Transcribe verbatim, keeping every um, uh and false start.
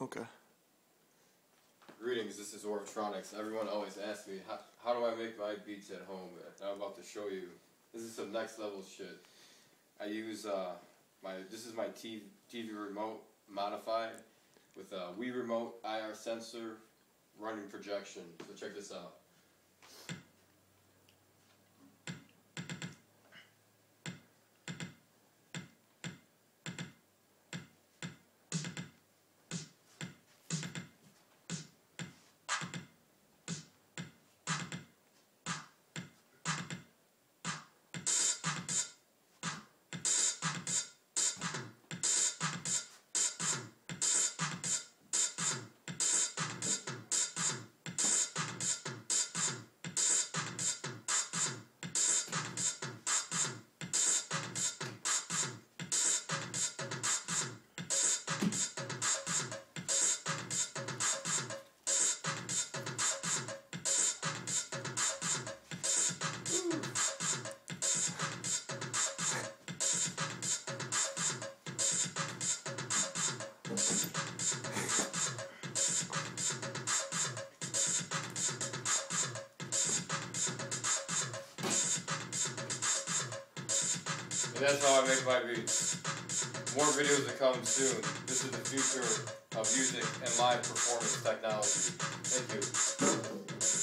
Okay. Greetings, this is Orvtronixxx. Everyone always asks me, how, how do I make my beats at home? I'm about to show you. This is some next level shit. I use, uh, my this is my T V remote modified with a Wii remote, I R sensor, running projection. So check this out. And that's how I make my beats. More videos to come soon. This is the future of music and live performance technology. Thank you.